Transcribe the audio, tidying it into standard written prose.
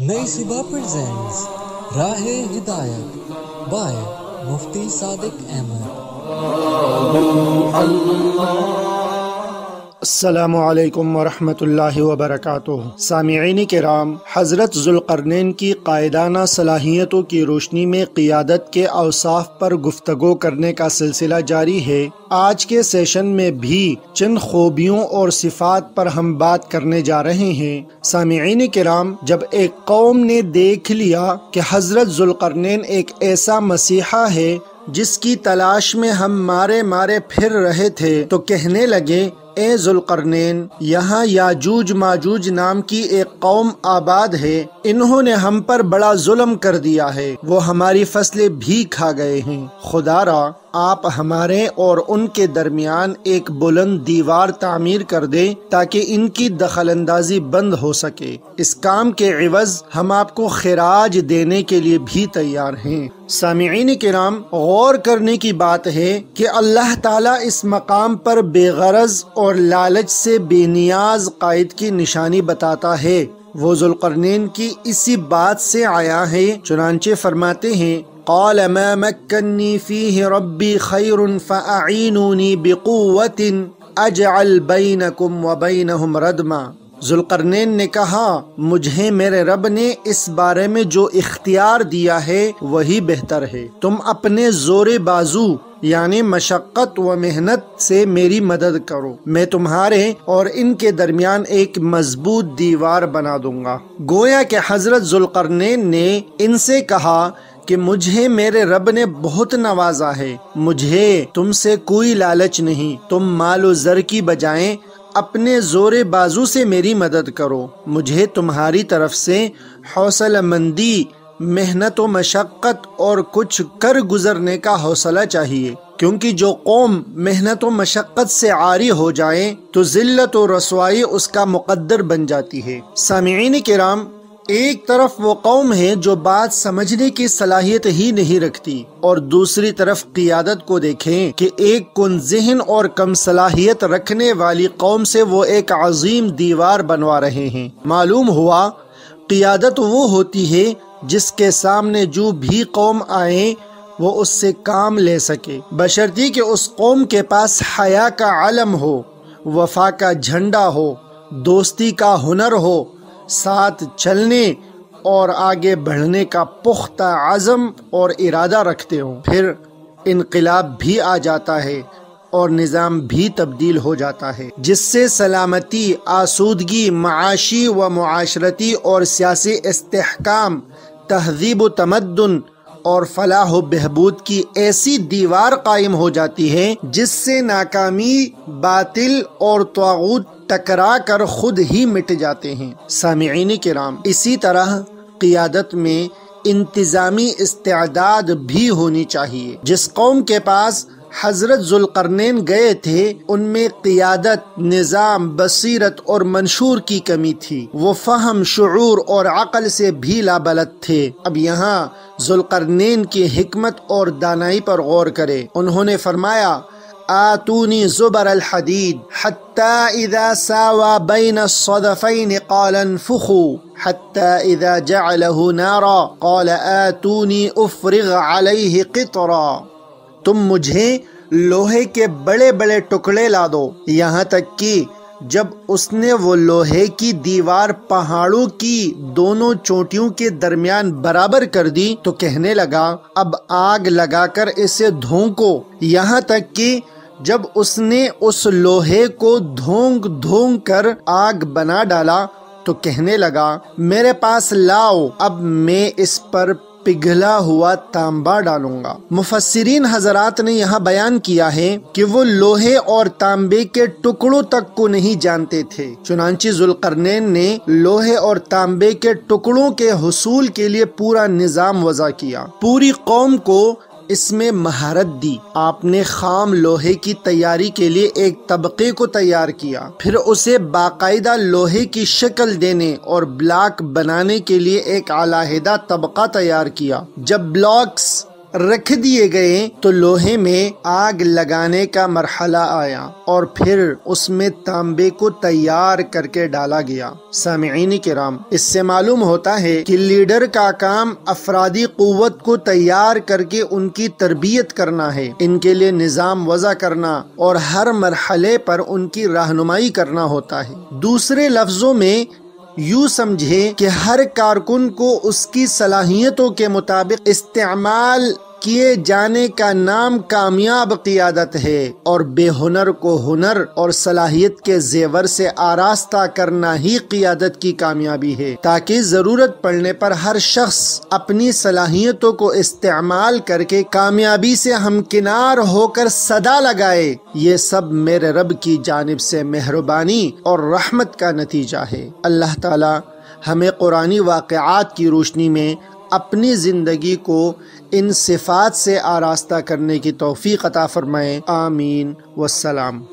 नई सुबह प्रेजेंट्स राहे हिदायत बाय मुफ्ती सादिक अहमद। अस्सलामु अलैकुम वरहमतुल्लाहि वबरकातुह। सामिईन किराम, हज़रत ज़ुल्क़र्नैन की कायदाना सलाहियतों की रोशनी में क़ियादत के औसाफ पर गुफ्तगू करने का सिलसिला जारी है। आज के सेशन में भी चंद खूबियों और सिफात पर हम बात करने जा रहे हैं। सामिईन किराम, जब एक कौम ने देख लिया कि हज़रत ज़ुल्क़र्नैन एक ऐसा मसीहा है जिसकी तलाश में हम मारे मारे फिर रहे थे, तो कहने लगे, ए ज़ुल्क़र्नैन, यहाँ याजूज माजूज नाम की एक कौम आबाद है। इन्होंने हम पर बड़ा जुल्म कर दिया है, वो हमारी फसलें भी खा गए हैं। खुदारा, आप हमारे और उनके दरमियान एक बुलंद दीवार तामीर कर दे ताकि इनकी दखल अंदाजी बंद हो सके। इस काम के इवज़ हम आपको खिराज देने के लिए भी तैयार हैं। सामिईन किराम, गौर करने की बात है कि अल्लाह ताला इस मकाम पर बेगरज और लालच से बेनियाज कायद की निशानी बताता है। वो ज़ुल्क़र्नैन की इसी बात से आया है। चुनांचे फरमाते हैं, قال ما مكنني فيه ربي خير فأعينوني بقوة أجعل بينكم وبينهم ردما। ज़ुल्क़र्नैन ने कहा, मुझे मेरे रब ने इस बारे में जो इख्तियार दिया है वही बेहतर है। तुम अपने जोरे बाजू यानी मशक्क़त व मेहनत से मेरी मदद करो, मैं तुम्हारे और इनके दरमियान एक मजबूत दीवार बना दूंगा। गोया के हज़रत ज़ुल्क़र्नैन ने इनसे कहा कि मुझे मेरे रब ने बहुत नवाजा है, मुझे तुमसे कोई लालच नहीं, तुम मालो जर की बजाय अपने जोरे बाजू से मेरी मदद करो। मुझे तुम्हारी तरफ से हौसलामंदी, मेहनत व मशक्क़त और कुछ कर गुजरने का हौसला चाहिए, क्योंकि जो कौम मेहनत व मशक्क़त से आरी हो जाए तो ज़िल्लत व रसवाई उसका मुकद्दर बन जाती है। सामिईन किराम, एक तरफ वो कौम है जो बात समझने की सलाहियत ही नहीं रखती, और दूसरी तरफ क़ियादत को देखें कि एक कुन ज़हन और कम सलाहियत रखने वाली कौम से वो एक अजीम दीवार बनवा रहे हैं। मालूम हुआ, क़ियादत वो होती है जिसके सामने जो भी कौम आए वो उससे काम ले सके, बशर्ते कि उस कौम के पास हया का आलम हो, वफा का झंडा हो, दोस्ती का हुनर हो, साथ चलने और आगे बढ़ने का पुख्ता आज़म और इरादा रखते हों। फिर इनकलाब भी आ जाता है और निज़ाम भी तब्दील हो जाता है, जिससे सलामती, आसूदगी, माआशी व मुआशरती और सियासी इस्तेहकाम, तहज़ीब व तमद्दुन और फलाह व बहबूद की ऐसी दीवार कायम हो जाती है जिससे नाकामी, बातिल और तौगूत टकरा कर खुद ही मिट जाते हैं। सामिईन किराम, इसी तरह क़ियादत में इंतज़ामी इस्तेदाद भी होनी चाहिए। जिस कौम के पास हज़रत ज़ुल्क़र्नैन गए थे उनमें क़ियादत, निज़ाम, बसीरत और मंशूर की कमी थी। वो फ़हम, शुऊर और अक़ल से भी लाबलद थे। अब यहाँ ज़ुल्क़र्नैन की हिकमत और दानाई पर गौर करें। उन्होंने फरमाया, आतूनी ज़ुबर अल हदीद हत्ता इज़ा सावा बैन अस्सदफ़ैन क़ाल अन्फ़ुखू हत्ता इज़ा जअलहू नारा क़ाल आतूनी उफ़रिग़ अलैहि क़ित्रा। तुम मुझे लोहे के बड़े बड़े टुकड़े ला दो, यहाँ तक कि जब उसने वो लोहे की दीवार पहाड़ों की दोनों चोटियों के दरमियान बराबर कर दी तो कहने लगा, अब आग लगाकर इसे धोंको। यहाँ तक कि जब उसने उस लोहे को धोंक धोंक कर आग बना डाला तो कहने लगा, मेरे पास लाओ, अब मैं इस पर पिघला हुआ तांबा डालूंगा। मुफस्सिरीन हजरात ने यहाँ बयान किया है कि वो लोहे और तांबे के टुकड़ों तक को नहीं जानते थे। चुनांचे ज़ुल्क़र्नैन ने लोहे और तांबे के टुकड़ों के हुसूल के लिए पूरा निज़ाम वज़ा किया, पूरी कौम को इसमें महारत दी। आपने खाम लोहे की तैयारी के लिए एक तबके को तैयार किया, फिर उसे बाकायदा लोहे की शक्ल देने और ब्लॉक बनाने के लिए एक अलहदा तबका तैयार किया। जब ब्लॉक्स, रख दिए गए तो लोहे में आग लगाने का मरहला आया और फिर उसमें तांबे को तैयार करके डाला गया। सामीईन किराम, इससे मालूम होता है कि लीडर का काम अफरादी कुव्वत को तैयार करके उनकी तरबियत करना है, इनके लिए निज़ाम वज़ा करना और हर मरहले पर उनकी रहनुमाई करना होता है। दूसरे लफ्ज़ों में यूँ समझें कि हर कारकुन को उसकी सलाहियतों के मुताबिक इस्तेमाल किए जाने का नाम कामयाब क़ियादत है और बेहुनर को हुनर और सलाहियत के जेवर से आरास्ता करना ही क़ियादत की कामयाबी है, ताकि ज़रूरत पड़ने पर हर शख्स अपनी सलाहियतों को इस्तेमाल करके कामयाबी से हमकिनार होकर सदा लगाए। ये सब मेरे रब की जानिब से मेहरबानी और रहमत का नतीजा है। अल्लाह ताला हमें कुरानी वाक़ियात की रोशनी में अपनी ज़िंदगी को इन सिफ़ात से आरास्ता करने की तौफ़ीक़ अता फ़रमाए। आमीन वस्सलाम।